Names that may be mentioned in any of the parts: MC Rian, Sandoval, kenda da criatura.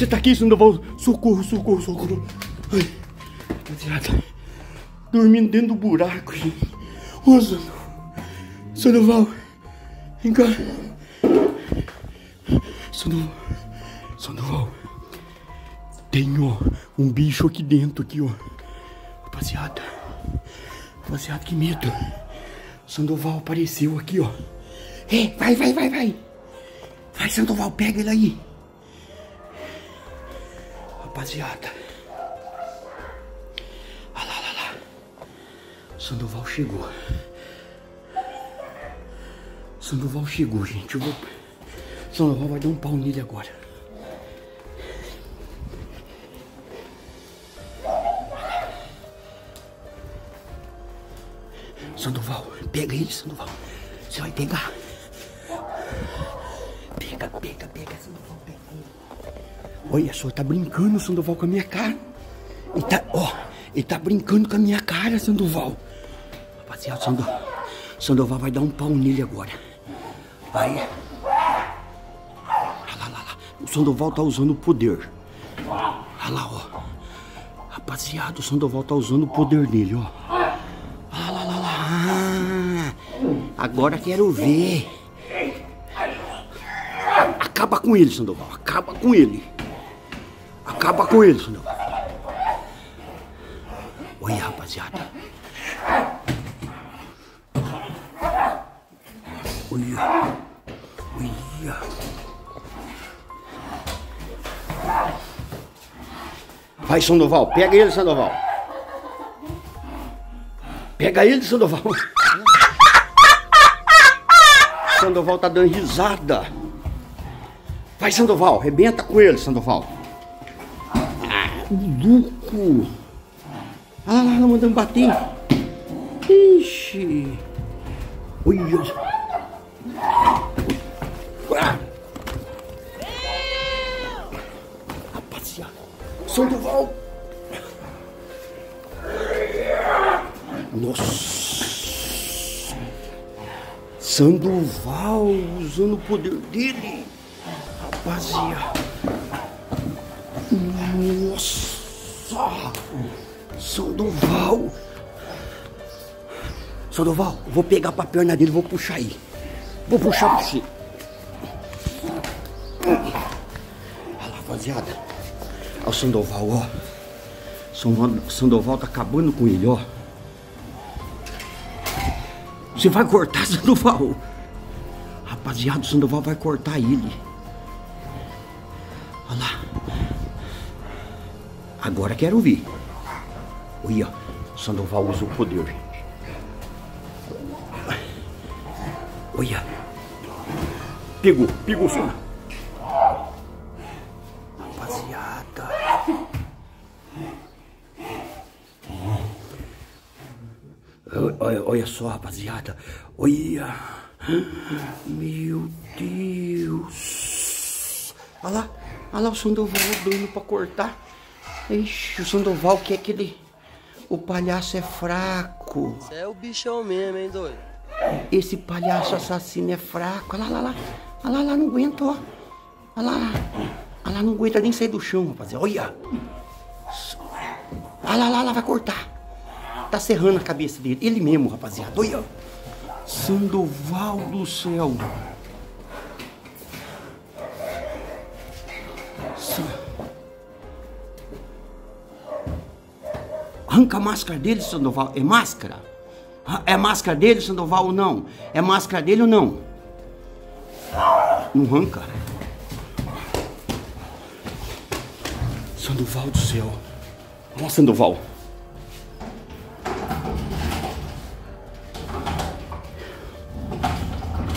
Você tá aqui, Sandoval? Socorro, socorro, socorro. Ai, rapaziada. Dormindo dentro do buraco, gente. Ô, Sandoval. Vem cá. Sandoval. Sandoval. Tem, ó, um bicho aqui dentro, aqui, ó. Rapaziada. Rapaziada, que medo. Sandoval apareceu aqui, ó. Ei, vai, vai, vai, vai. Vai, Sandoval, pega ele aí. Rapaziada. Olha lá, olha lá. Sandoval chegou. Sandoval chegou, gente. Eu vou... Sandoval vai dar um pau nele agora. Sandoval, pega ele, Sandoval. Você vai pegar. Pega, pega, pega, Sandoval, pega ele. Olha só, tá brincando, Sandoval, com a minha cara. Ele tá, ó, ele tá brincando com a minha cara, Sandoval. Rapaziada, Sandoval vai dar um pau nele agora. Vai. Olha lá, lá, lá. O Sandoval tá usando o poder. Olha lá, ó. Rapaziada, o Sandoval tá usando o poder dele, ó. Agora quero ver. Acaba com ele, Sandoval. Acaba com ele. Acaba com ele, Sandoval. Olha, rapaziada. Olha. Olha. Vai, Sandoval. Pega ele, Sandoval. Pega ele, Sandoval. Sandoval tá dando risada. Vai, Sandoval, arrebenta com ele, Sandoval. Ah, louco. Ah, lá, lá, mandando bater. Ixi. Ui, ui. Ah. Rapaziada. Sandoval. Nossa. Sandoval usando o poder dele, rapaziada. Nossa, Sandoval. Sandoval, vou pegar pra perna dele, vou puxar aí. Vou puxar pra você. Olha lá, rapaziada. Olha o Sandoval, ó. Sandoval tá acabando com ele, ó. Você vai cortar, Sandoval. Rapaziada, o Sandoval vai cortar ele. Olha lá. Agora quero ver. Olha, Sandoval usa o poder, gente. Olha. Pegou, pegou, Sandoval. Rapaziada. Olha, olha só, rapaziada. Olha. Meu Deus. Olha lá o Sandoval dando pra cortar. Ixi, o Sandoval quer que ele... O palhaço é fraco. Você é o bichão mesmo, hein, doido? Esse palhaço assassino é fraco. Olha lá, lá, lá. Olha lá, lá, não aguenta, ó. Olha lá, lá. Olha lá, não aguenta nem sair do chão, rapaziada. Olha. Olha lá, lá, lá, vai cortar. Tá serrando a cabeça dele. Ele mesmo, rapaziada. Olha. Sandoval do céu. Arranca a máscara dele, Sandoval. É máscara? É máscara dele, Sandoval, ou não? É máscara dele ou não? Não arranca. Sandoval do céu. Olha, Sandoval.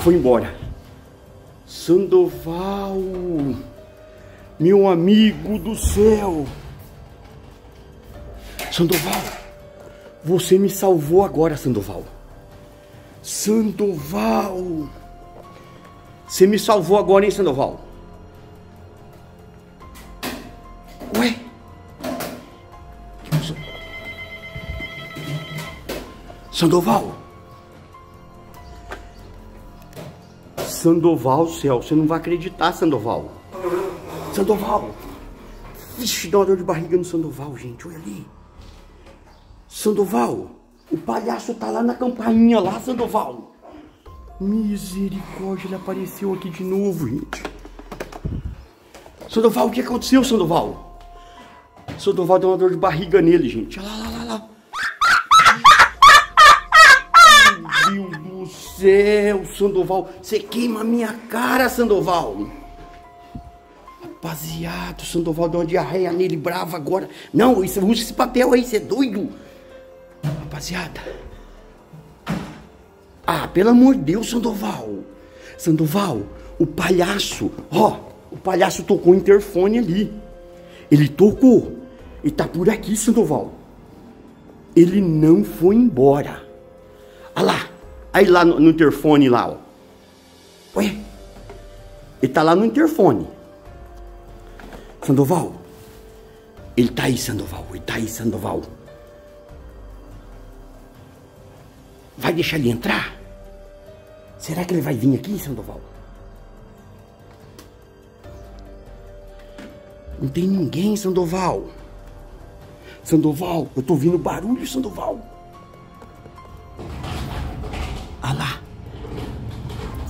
Foi embora. Sandoval, meu amigo do céu. Sandoval, você me salvou agora, Sandoval. Sandoval, você me salvou agora, hein, Sandoval? Ué? Sandoval. Sandoval, céu, você não vai acreditar, Sandoval. Sandoval, Vixe, dá uma dor de barriga no Sandoval, gente. Olha ali. Sandoval, o palhaço tá lá na campainha, lá, Sandoval. Misericórdia, ele apareceu aqui de novo, gente. Sandoval, o que aconteceu, Sandoval? Sandoval deu uma dor de barriga nele, gente. Olha lá, lá, lá. Meu Deus do céu, Sandoval. Você queima a minha cara, Sandoval. Rapaziada, o Sandoval deu uma diarreia nele, brava agora. Não, usa esse papel aí, você é doido. Rapaziada. Ah, pelo amor de Deus, Sandoval. Sandoval, o palhaço, ó, o palhaço tocou o interfone ali. Ele tocou. E tá por aqui, Sandoval. Ele não foi embora. Olha lá. Aí lá no interfone lá, ó. Ué? Ele tá lá no interfone. Sandoval, ele tá aí, Sandoval, ele tá aí, Sandoval. Vai deixar ele entrar? Será que ele vai vir aqui, Sandoval? Não tem ninguém, Sandoval. Sandoval, eu tô ouvindo barulho, Sandoval. Ah lá.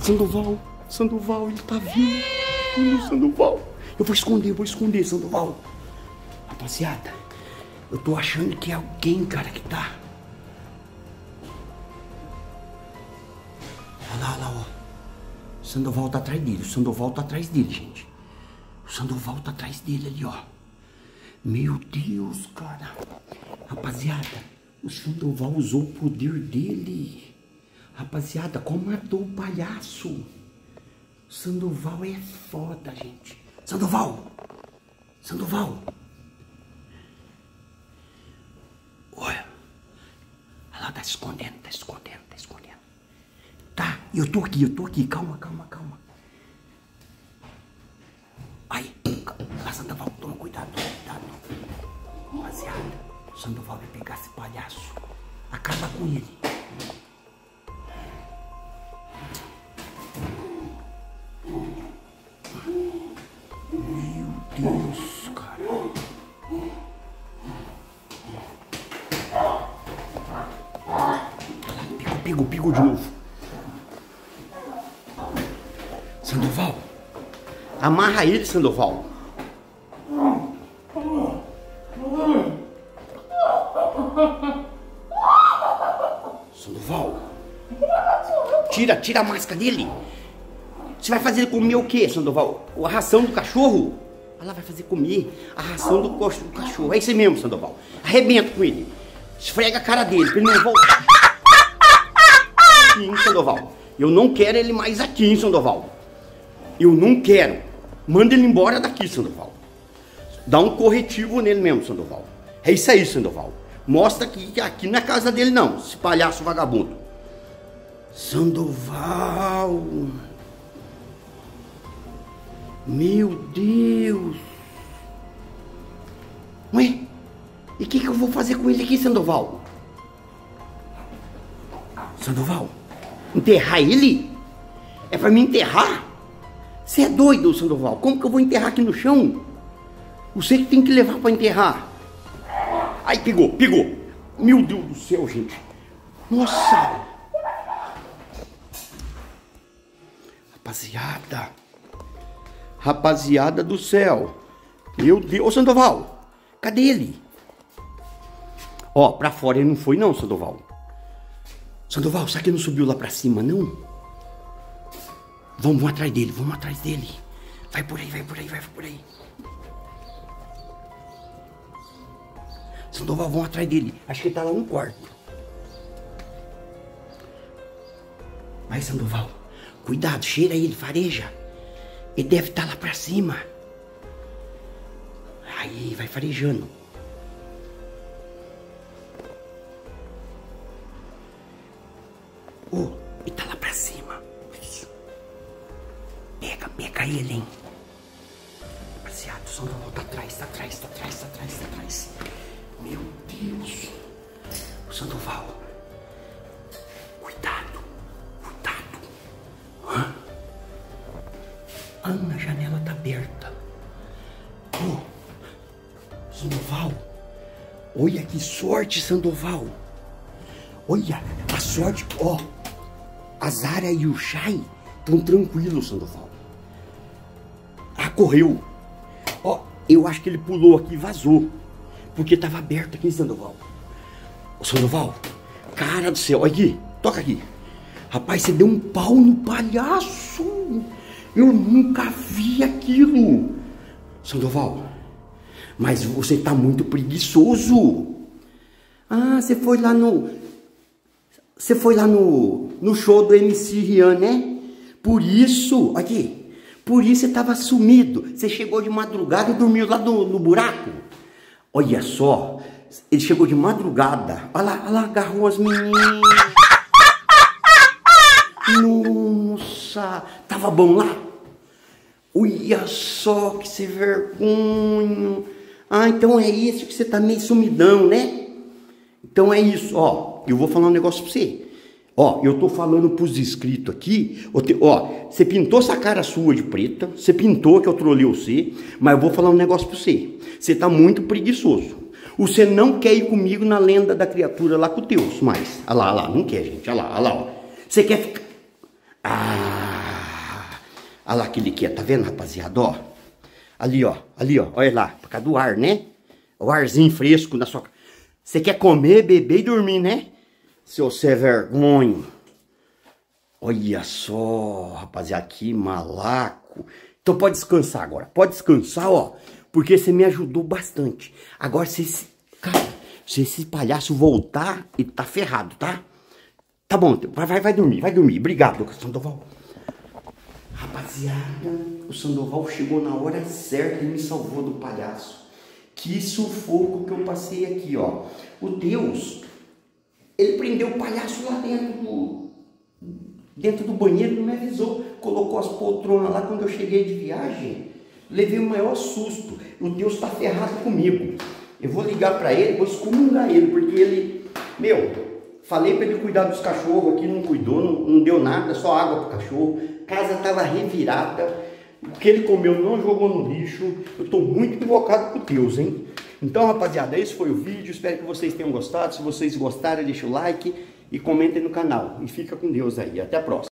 Sandoval, Sandoval, ele tá vindo, Sandoval. Eu vou esconder, Sandoval. Rapaziada, eu tô achando que é alguém, cara, que tá. Olha lá, ó. Sandoval tá atrás dele, o Sandoval tá atrás dele, gente. O Sandoval tá atrás dele ali, ó. Meu Deus, cara. Rapaziada, o Sandoval usou o poder dele. Rapaziada, como matou o palhaço. O Sandoval é foda, gente. Sandoval! Sandoval! Olha! Ela tá escondendo, tá escondendo, tá escondendo. Tá, eu tô aqui, calma, calma, calma. Aí, Sandoval, toma cuidado, toma cuidado. Rapaziada, Sandoval vai pegar esse palhaço. Acaba com ele. Deus, cara. Pegou, pegou, pegou de novo. Sandoval, amarra ele, Sandoval. Sandoval, tira, tira a máscara dele. Você vai fazer ele comer o quê, Sandoval? A ração do cachorro? Ela vai fazer comer a ração do cachorro. É isso mesmo, Sandoval. Arrebenta com ele. Esfrega a cara dele, pra ele não voltar. Sim, Sandoval. Eu não quero ele mais aqui, hein, Sandoval. Eu não quero. Manda ele embora daqui, Sandoval. Dá um corretivo nele mesmo, Sandoval. É isso aí, Sandoval. Mostra que aqui não é casa dele, não. Esse palhaço vagabundo. Sandoval... Meu Deus! Ué? E o que eu vou fazer com ele aqui, Sandoval? Sandoval? Enterrar ele? É pra me enterrar? Você é doido, Sandoval? Como que eu vou enterrar aqui no chão? Você que tem que levar pra enterrar. Ai, pegou, pegou! Meu Deus do céu, gente! Nossa! Rapaziada! Rapaziada do céu. Meu Deus. Ô, Sandoval. Cadê ele? Ó, pra fora ele não foi não, Sandoval. Sandoval, será que ele não subiu lá pra cima, não? Vamos atrás dele, vamos atrás dele. Vai por aí, vai por aí, vai por aí. Sandoval, vamos atrás dele. Acho que ele tá lá no quarto. Vai, Sandoval. Cuidado, cheira ele, fareja. Ele deve estar lá pra cima. Aí, vai farejando. Oh, ele tá lá pra cima. Pega, pega ele, hein. Rapaziada, o Sandoval tá atrás, tá atrás, tá atrás, tá atrás, tá atrás. Meu Deus. O Sandoval. Cuidado. Cuidado. Hã? Ana, a janela tá aberta. Oh, Sandoval, olha que sorte, Sandoval. Olha a sorte, ó. A Zara e o Shai estão tranquilos, Sandoval. Ah, correu. Ó, eu acho que ele pulou aqui e vazou. Porque tava aberto aqui, Sandoval. Ô, Sandoval, cara do céu, olha aqui, toca aqui. Rapaz, você deu um pau no palhaço. Eu nunca vi aquilo. Sandoval, mas você tá muito preguiçoso. Ah, você foi lá no... Você foi lá no show do MC Rian, né? Por isso, aqui, por isso você tava sumido. Você chegou de madrugada e dormiu lá no buraco. Olha só, ele chegou de madrugada. Olha lá, agarrou as meninas. Nossa, tava bom lá? Olha só, que sem vergonha. Ah, então é isso que você tá meio sumidão, né? Então é isso, ó. Eu vou falar um negócio pra você. Ó, eu tô falando pros inscritos aqui. Ó, você pintou essa cara sua de preta. Você pintou que eu trolei você. Mas eu vou falar um negócio pra você. Você tá muito preguiçoso. Você não quer ir comigo na lenda da criatura lá com o Deus mais. Olha lá, não quer, gente. Olha lá, ó. Você quer ficar... Ah! Olha lá que ele quer. Tá vendo, rapaziada? Ó. Ali, ó. Ali, ó. Olha lá. Por causa do ar, né? O arzinho fresco na sua... Você quer comer, beber e dormir, né? Seu sem vergonha. Olha só, rapaziada, que malaco. Então pode descansar agora. Pode descansar, ó. Porque você me ajudou bastante. Agora, cara, se esse palhaço voltar, ele tá ferrado, tá? Tá bom, vai dormir, vai dormir. Obrigado, Sandoval. Rapaziada, o Sandoval chegou na hora certa e me salvou do palhaço. Que sufoco que eu passei aqui, ó. O Deus... Ele prendeu o palhaço lá dentro do banheiro, não me avisou. Colocou as poltronas lá quando eu cheguei de viagem. Levei o maior susto. O Deus tá ferrado comigo. Eu vou ligar pra ele, vou excomungar ele, porque ele... Meu, falei pra ele cuidar dos cachorros aqui, não cuidou, não deu nada, só água pro cachorro. Casa tava revirada. O que ele comeu não jogou no lixo. Eu tô muito invocado com Deus, hein? Então, rapaziada, esse foi o vídeo. Espero que vocês tenham gostado. Se vocês gostaram, deixa o like e comentem no canal. E fica com Deus aí. Até a próxima.